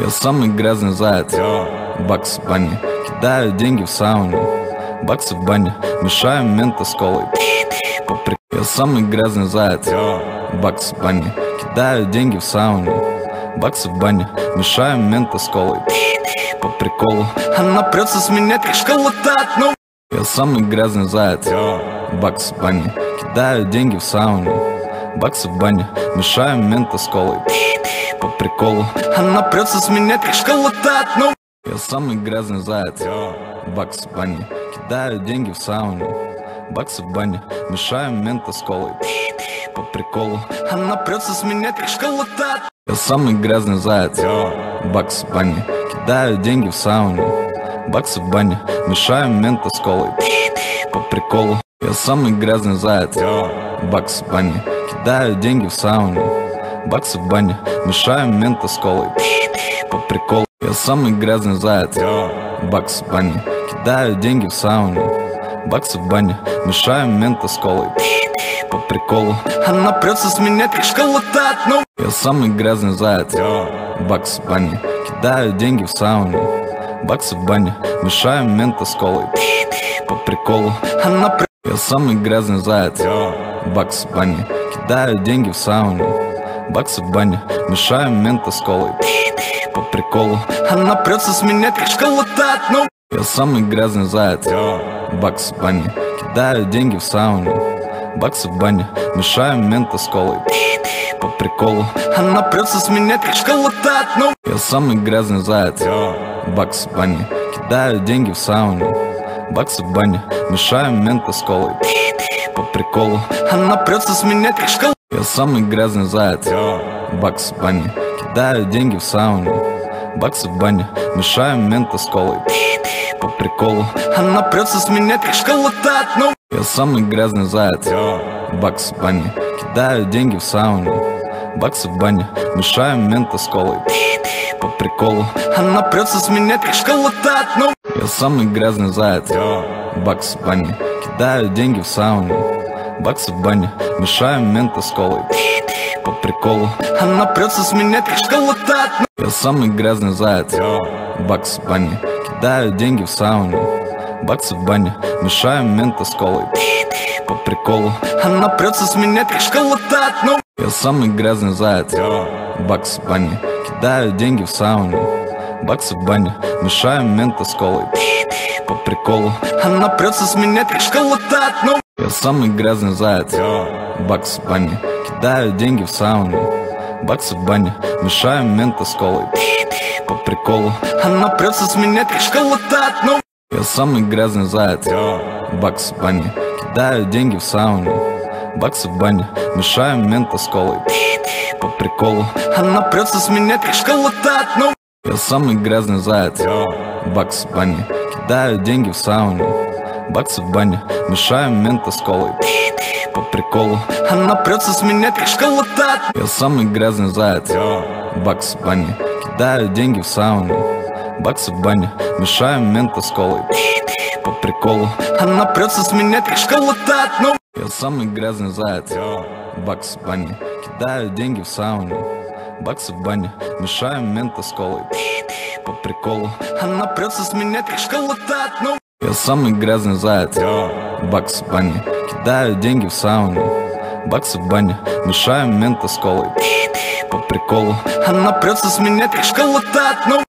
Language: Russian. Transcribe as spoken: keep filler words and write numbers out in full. Я самый грязный заяц, Бакс в бане. Кидаю деньги в сауне, баксы в бане. Мешаю мента с колой, пш-пш, поприк. Я самый грязный заяц, Бакс в бане. Кидаю деньги в сауне, баксы в бане. Мешаю мента с колой, пш-пш, по приколу. Она прется с меня, как школота, но... Я самый грязный заяц, Бакс в бане. Кидаю деньги в сауне, баксы в бане. Мешаю мента с колой, пш-пш, по приколу. Она прется с меня, как школота, но... Я самый грязный заяц, Бакс в бане. Кидаю деньги в сауне, баксы в бане. Мешаю мента с колой, пш-пш, по приколу. Она прется с меня, как школота. Я самый грязный заяц, Бакс в бане. Кидаю деньги в сауне, баксы в бане. Мешаю мента с колой, пш-пш, по приколу. Я самый грязный заяц, Бакс в бане. Кидаю деньги в сауне, баксы в бане. Мешаю мента с колой, пш-пш, по приколу. Я самый грязный заяц, Бакс в бане. Кидаю деньги в сауне, баксы в бане. Мешаю мента с колой, пш-пш, по приколу. Она прется с меня, как школота, но... Я самый грязный заяц, Бакс в бане. Кидаю деньги в сауне, баксы в бане. Мешаю мента с колой, пш-пш, по приколу. Она прется... Я самый грязный заяц, Бакс в бане. Кидаю деньги в сауне, баксы в бане. Мешаю мента с колой, пш-пш, по приколу. Она прется с меня, как школота, но... Я самый грязный заяц, Бакс в бане. Кидаю деньги в сауне, баксы в бане. Мешаю мента с колой, пш-пш, по приколу. Она прется с меня, как школота, но... Я самый грязный заяц, Бакс в бане. Кидаю деньги в сауне, баксы в бане. Мешаю мента с колой, пш-пш, по приколу. Она прется с меня, как школота. Я самый грязный заяц, Бакс в бане. Кидаю деньги в сауне, баксы в бане. Мешаю мента с колой, пш-пш, по приколу. Она прется с меня, как школота, но... Я самый грязный заяц, Бакс в бане. Кидаю деньги в сауне, баксы в бане. Мешаю мента с колой, пш-пш, по приколу. Она прется с меня, как школота, но... Я самый грязный заяц, Бакс в бане. Кидаю деньги в сауне, баксы в бане. Мешаю мента с колой, пш-пш, по приколу. Она прется с меня, как школота, но... Я самый грязный заяц, Бакс в бане. Кидаю деньги в сауне, баксы в бане. Мешаю мента с колой, пш-пш, по приколу. Она прется с меня, как школота, но... Я самый грязный заяц, Бакс в бане. Кидаю деньги в сауне, баксы в бане. Мешаю мента с колой, пш-пш, по приколу. Она прется с меня, как школота, но... Я самый грязный заяц, Бакс в бане. Кидаю деньги в сауну, баксы в бане. Мешаю мента с колой, пш-пш, по приколу. Она прется с меня, как школота, но... Я самый грязный заяц, Бакс в бане. Кидаю деньги в сауну, баксы в бане. Мешаю мента с колой, пш-пш, по приколу. Она прется с меня, как школота, но... Я самый грязный заяц, Бакс в бане. Кидаю деньги в сауну, баксы в бане. Мешаю мента с колой, пш-пш, по приколу. Она прется с меня, как школота. Я самый грязный заяц, Бакс в бане. Кидаю деньги в сауну, баксы в бане. Мешаю мента с колой, пш-пш, по приколу. Она прется с меня, как школота, но... Я самый грязный заяц, Бакс в бане. Кидаю деньги в сауну, баксы в бане. Мешаю мента с колой, пш-пш, по приколу. Она прется с меня, как школота, но... Я самый грязный заяц, Бакс в бане. Кидаю деньги в сауну, баксы в бане. Мешаю мента с колой, пш-пш, по приколу. Она прется с меня, как школота, но...